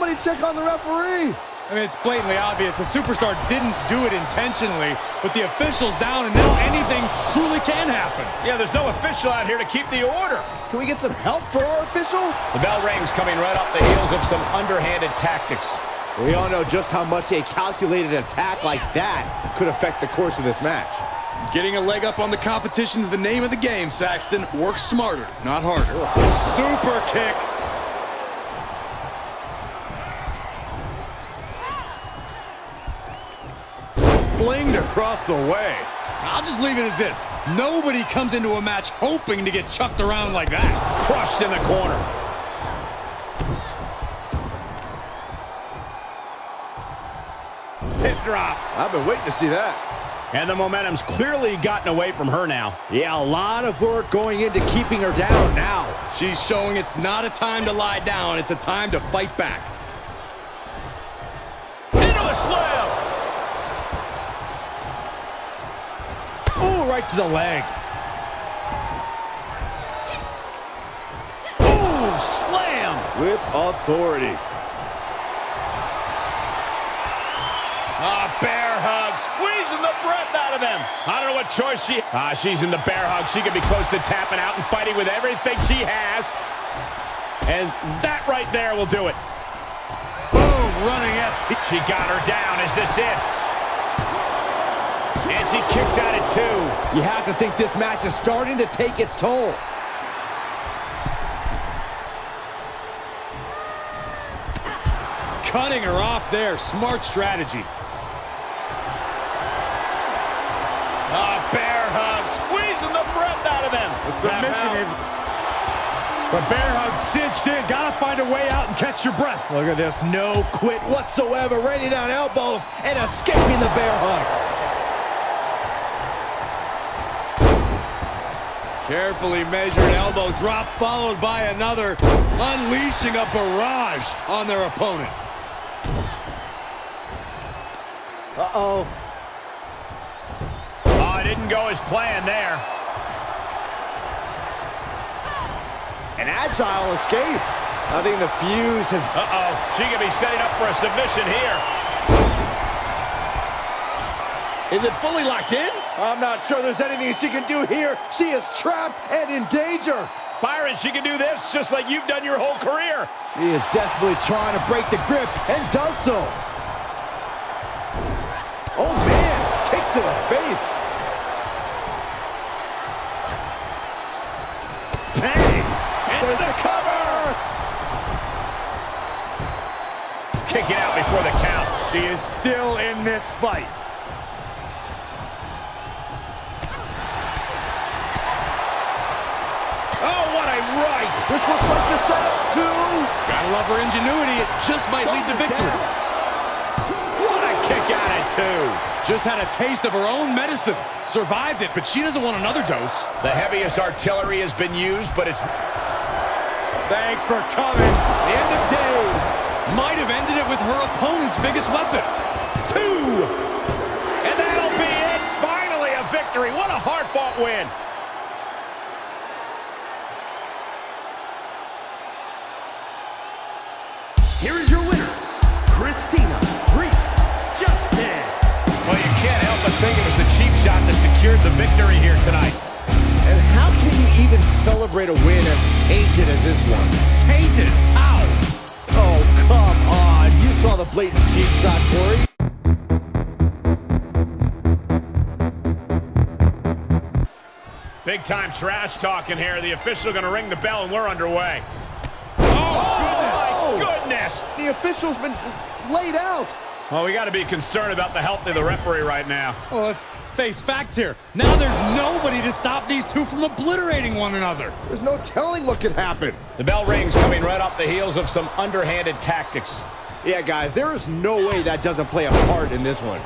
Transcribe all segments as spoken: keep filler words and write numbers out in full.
Somebody check on the referee. I mean, it's blatantly obvious. The superstar didn't do it intentionally, but the official's down, and now anything truly can happen. Yeah, there's no official out here to keep the order. Can we get some help for our official? The bell rings, coming right off the heels of some underhanded tactics. We all know just how much a calculated attack like that could affect the course of this match. Getting a leg up on the competition is the name of the game, Saxton. Work smarter, not harder. Super kick. Flinged across the way. I'll just leave it at this. Nobody comes into a match hoping to get chucked around like that. Crushed in the corner. Pit drop. I've been waiting to see that. And the momentum's clearly gotten away from her now. Yeah, a lot of work going into keeping her down now. She's showing it's not a time to lie down. It's a time to fight back. Into a slam. Ooh, right to the leg. Ooh, slam. With authority. A bear hug, squeezing the breath out of them. I don't know what choice she... Ah, she's in the bear hug. She could be close to tapping out and fighting with everything she has. And that right there will do it. Boom, running F T. She got her down. Is this it? And she kicks out at two. You have to think this match is starting to take its toll. Cutting her off there. Smart strategy. A bear hug, squeezing the breath out of them. The submission is... The bear hug cinched in. Gotta find a way out and catch your breath. Look at this. No quit whatsoever. Raining down elbows and escaping the bear hug. Carefully measured elbow drop followed by another, unleashing a barrage on their opponent. Uh-oh. Didn't go as planned there. An agile escape. I think the fuse has... Uh-oh. She could be setting up for a submission here. Is it fully locked in? I'm not sure there's anything she can do here. She is trapped and in danger. Byron, she can do this just like you've done your whole career. She is desperately trying to break the grip and does so. Oh, man. Kick to the face. There's the cover! Kick it out before the count. She is still in this fight. Oh, what a right! This looks like the setup, too! Gotta love her ingenuity. It just might lead to victory. What a kick out at two! Just had a taste of her own medicine. Survived it, but she doesn't want another dose. The heaviest artillery has been used, but it's... Thanks for coming. The end of days. Might have ended it with her opponent's biggest weapon. Two. And that'll be it. Finally a victory. What a hard-fought win. Here is your winner, Christina Reese Justice. Well, you can't help but think it was the cheap shot that secured the victory here tonight. And how can you even celebrate a win as tainted as this one? Tainted? Ow! Oh, come on. You saw the blatant cheap shot, Corey. Big-time trash talking here. The official going to ring the bell, and we're underway. Oh, oh goodness. My goodness! The official's been laid out. Well, we got to be concerned about the health of the referee right now. Well, that's... Face facts here. Now there's nobody to stop these two from obliterating one another. There's no telling what could happen. The bell rings, coming right off the heels of some underhanded tactics. Yeah, guys, there is no way that doesn't play a part in this one.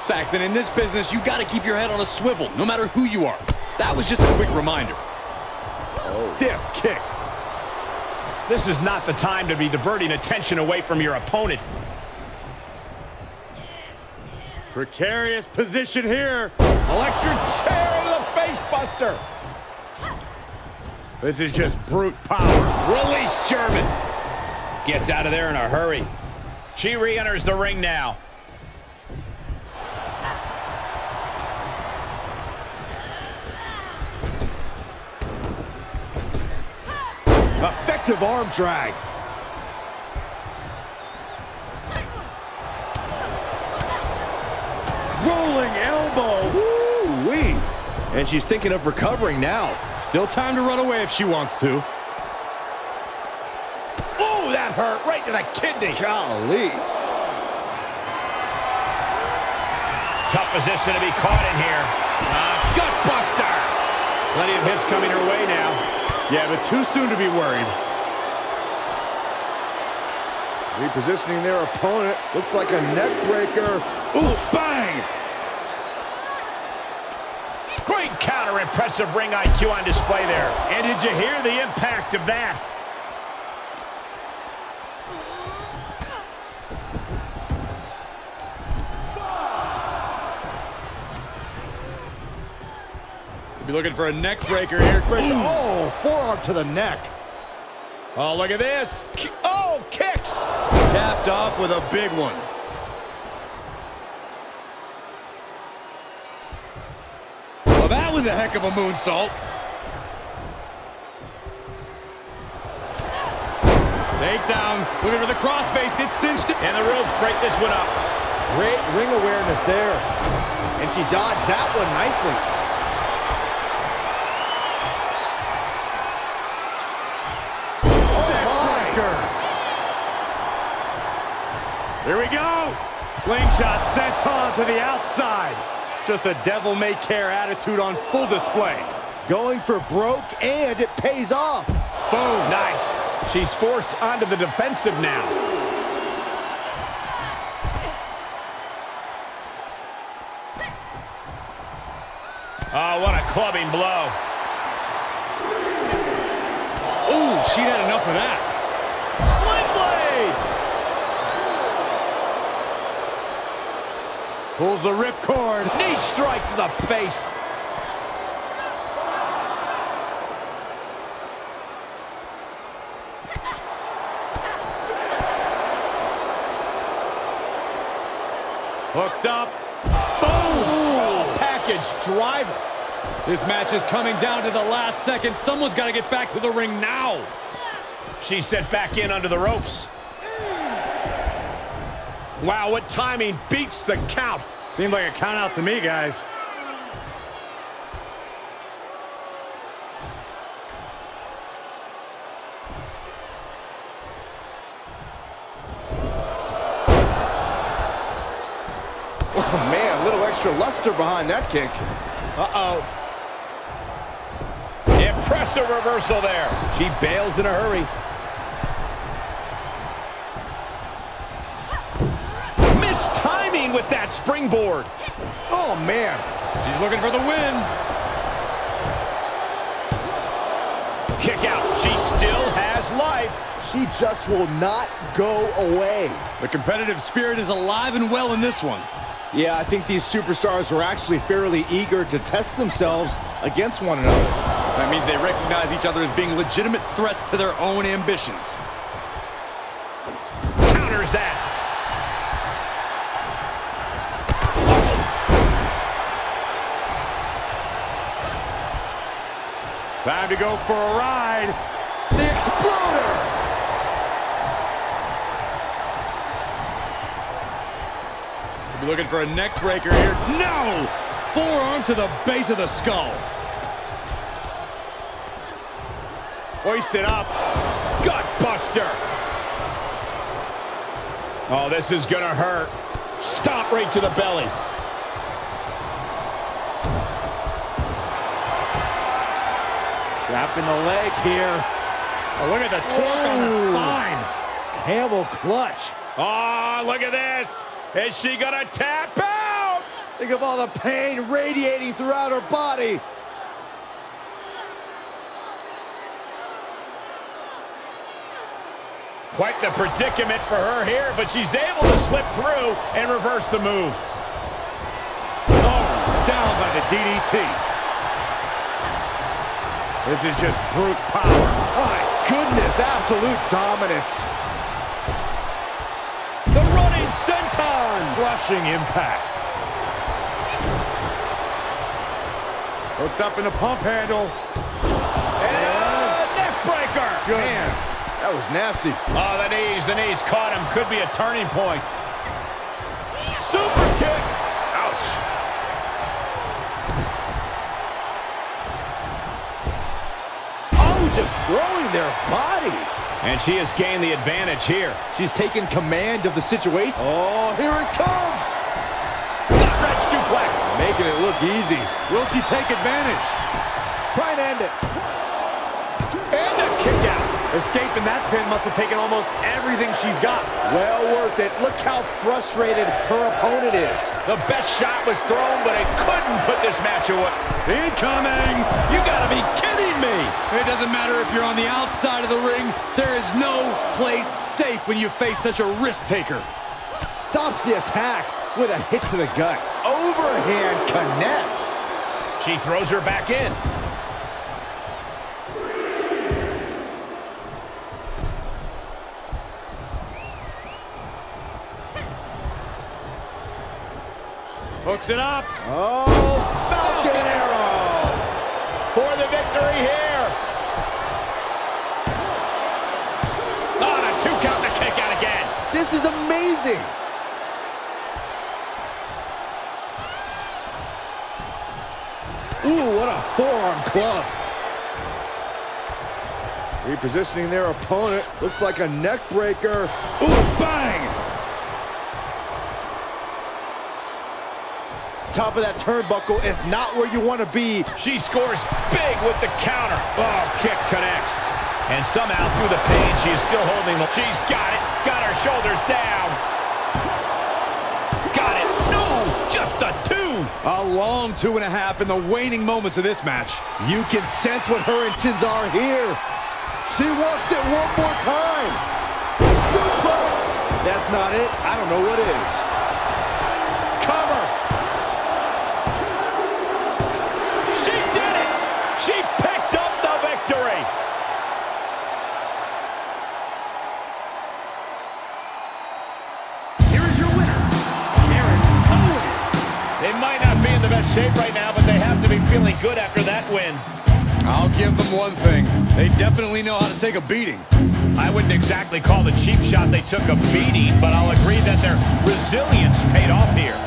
Saxton, in this business, you got to keep your head on a swivel, no matter who you are. That was just a quick reminder. Oh. Stiff kick. This is not the time to be diverting attention away from your opponent. Precarious position here. Electric chair to the face buster. This is just brute power. Release German. Gets out of there in a hurry. She re-enters the ring now. Effective arm drag. Rolling elbow. Woo-wee. And she's thinking of recovering now. Still time to run away if she wants to. Oh, that hurt right to the kidney. Golly. Tough position to be caught in here. Uh, gut buster. Plenty of hits coming her way now. Yeah, but too soon to be worried. Repositioning their opponent. Looks like a neck breaker. Ooh, bang! Great counter, impressive ring I Q on display there. And did you hear the impact of that? Be looking for a neck breaker here. Oh, forearm to the neck. Oh, look at this. Oh, kicks. Capped off with a big one. Well, that was a heck of a moonsault. Takedown. Looking for the crossface. Gets cinched. And the ropes break this one up. Great ring awareness there. And she dodged that one nicely. Here we go. Slingshot senton to the outside. Just a devil-may-care attitude on full display. Going for broke, and it pays off. Boom. Nice. She's forced onto the defensive now. Oh, what a clubbing blow. Ooh, she'd had enough of that. Pulls the ripcord. Knee strike to the face. Hooked up. Boom! Small package driver. This match is coming down to the last second. Someone's got to get back to the ring now. She's sent back in under the ropes. Wow, what timing beats the count. Seemed like a count out to me, guys. Oh, man, a little extra luster behind that kick. Uh-oh. Impressive reversal there. She bails in a hurry. With that springboard. Oh, man. She's looking for the win. Kick out. She still has life. She just will not go away. The competitive spirit is alive and well in this one. Yeah, I think these superstars are actually fairly eager to test themselves against one another. That means they recognize each other as being legitimate threats to their own ambitions. Counters that. Time to go for a ride. The Exploder! We'll be looking for a neck breaker here. No! Forearm to the base of the skull. Hoisted up. Gut buster. Oh, this is gonna hurt. Stop right to the belly. Trapping the leg here. Oh, look at the torque on the spine. Camel clutch. Oh, look at this. Is she gonna tap out? Think of all the pain radiating throughout her body. Quite the predicament for her here, but she's able to slip through and reverse the move. Oh, down by the D D T. This is just brute power. Oh, my goodness, absolute dominance. senton! Crushing impact. Hooked up in the pump handle. And a neck breaker! Good hands. That was nasty. Oh, the knees, the knees caught him. Could be a turning point. Super kick! Ouch. Oh, just throwing their body. And she has gained the advantage here. She's taken command of the situation. Oh, here it comes! Gut wrench suplex. Making it look easy. Will she take advantage? Try to end it. And a kick out. Escaping that pin must have taken almost everything she's got. Well worth it. Look how frustrated her opponent is. The best shot was thrown, but it couldn't put this match away. Incoming! You gotta be kidding me! It doesn't matter if you're on the outside of the ring. There is no place safe when you face such a risk-taker. Stops the attack with a hit to the gut. Overhand connects. She throws her back in. Hooks it up. Oh, Falcon Arrow for the victory here. On a two count to kick out again. This is amazing. Ooh, what a forearm club. Repositioning their opponent. Looks like a neck breaker. Ooh, bang. Top of that turnbuckle is not where you want to be. She scores big with the counter. Oh, kick connects. And somehow through the pain, she is still holding the... She's got it. Got her shoulders down. Got it. No, just a two. A long two and a half in the waning moments of this match. You can sense what her intentions are here. She wants it one more time. Suplex. That's not it. I don't know what is. Shape right now, but they have to be feeling good after that win. I'll give them one thing. They definitely know how to take a beating. I wouldn't exactly call the cheap shot they took a beating, but I'll agree that their resilience paid off here.